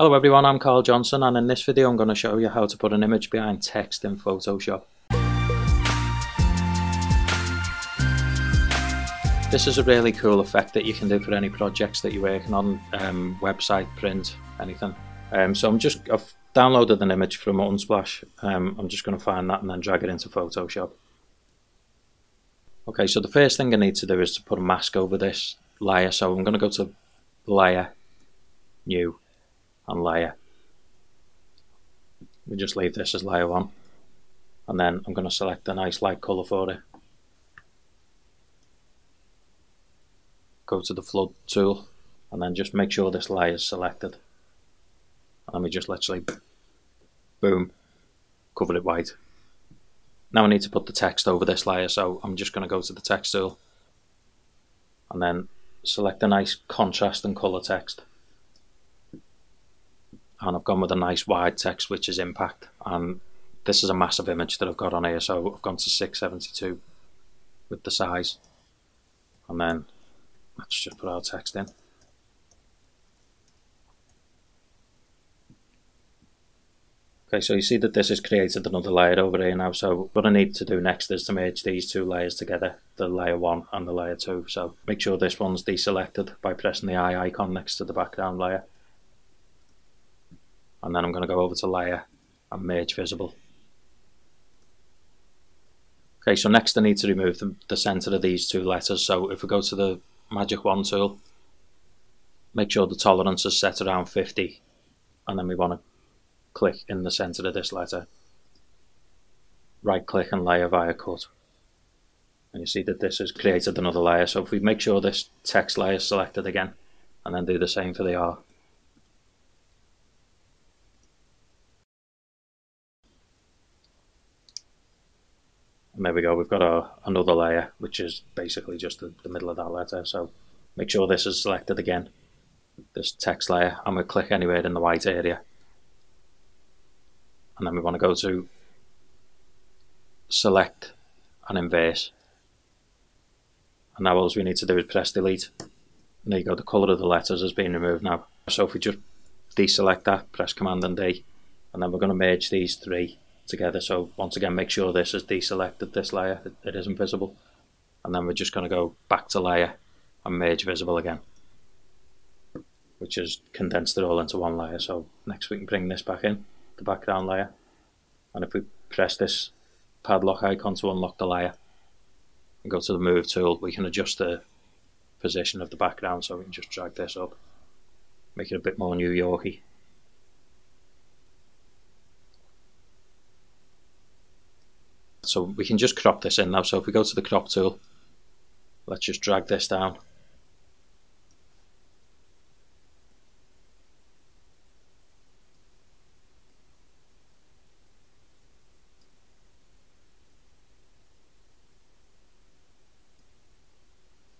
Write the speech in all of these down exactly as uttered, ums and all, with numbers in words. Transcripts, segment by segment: Hello everyone, I'm Carl Johnson, and in this video I'm going to show you how to put an image behind text in Photoshop. This is a really cool effect that you can do for any projects that you're working on, um, website, print, anything. Um, so I'm just, I've downloaded an image from Unsplash. Um, I'm just going to find that and then drag it into Photoshop. Okay, so the first thing I need to do is to put a mask over this layer. So I'm going to go to Layer, New. And layer. We just leave this as layer one, and then I'm going to select a nice light colour for it. Go to the flood tool and then just make sure this layer is selected, and then we just literally boom, cover it white. Now I need to put the text over this layer, so I'm just going to go to the text tool and then select a nice contrast and colour text. And I've gone with a nice wide text, which is impact, and this is a massive image that I've got on here, so I've gone to six seventy-two with the size, and then let's just put our text in. Okay, so you see that this has created another layer over here now, so what I need to do next is to merge these two layers together, the layer one and the layer two, so make sure this one's deselected by pressing the eye icon next to the background layer. And then I'm going to go over to Layer and Merge Visible. Okay, so next I need to remove the, the centre of these two letters. So if we go to the Magic Wand tool, make sure the tolerance is set around fifty, and then we want to click in the centre of this letter. Right click and layer via cut. And you see that this has created another layer. So if we make sure this text layer is selected again, and then do the same for the R. And there we go, we've got our, another layer, which is basically just the, the middle of that letter. So make sure this is selected again, this text layer, and we'll click anywhere in the white area. And then we want to go to Select and Inverse. And now all we need to do is press Delete. And there you go, the colour of the letters has been removed now. So if we just deselect that, press Command and D, and then we're going to merge these three together. So once again, make sure this is deselected, this layer, it, it isn't visible, and then we're just going to go back to layer and merge visible again, which has condensed it all into one layer. So next we can bring this back in, the background layer, and if we press this padlock icon to unlock the layer and go to the move tool, we can adjust the position of the background, so we can just drag this up, make it a bit more New Yorky. So we can just crop this in now. So if we go to the crop tool, let's just drag this down.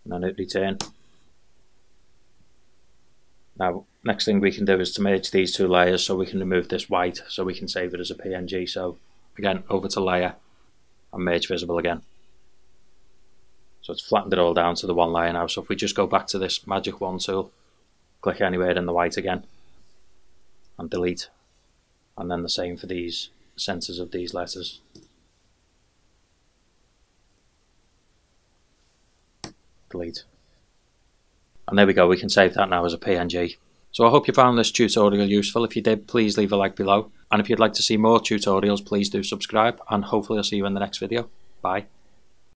And then hit return. Now, next thing we can do is to merge these two layers, so we can remove this white, so we can save it as a P N G. So again, over to layer and merge visible again. So it's flattened it all down to the one layer now. So if we just go back to this Magic Wand tool, click anywhere in the white again, and delete. And then the same for these centers of these letters. Delete. And there we go, we can save that now as a P N G. So I hope you found this tutorial useful. If you did, please leave a like below. And if you'd like to see more tutorials, please do subscribe, and hopefully I'll see you in the next video. Bye.